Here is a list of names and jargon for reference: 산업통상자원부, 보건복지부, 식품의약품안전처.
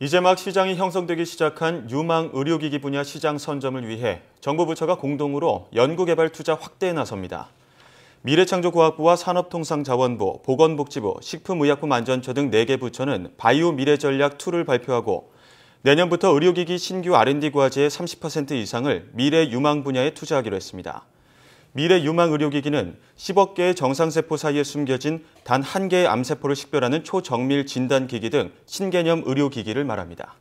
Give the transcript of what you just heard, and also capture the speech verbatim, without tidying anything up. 이제 막 시장이 형성되기 시작한 유망 의료기기 분야 시장 선점을 위해 정부 부처가 공동으로 연구개발 투자 확대에 나섭니다. 미래창조과학부와 산업통상자원부, 보건복지부, 식품의약품안전처 등 네 개 부처는 바이오 미래전략이를 발표하고 내년부터 의료기기 신규 알 앤 디 과제의 삼십 퍼센트 이상을 미래 유망 분야에 투자하기로 했습니다. 미래 유망 의료기기는 십억 개의 정상세포 사이에 숨겨진 단 한 개의 암세포를 식별하는 초정밀 진단기기 등 신개념 의료기기를 말합니다.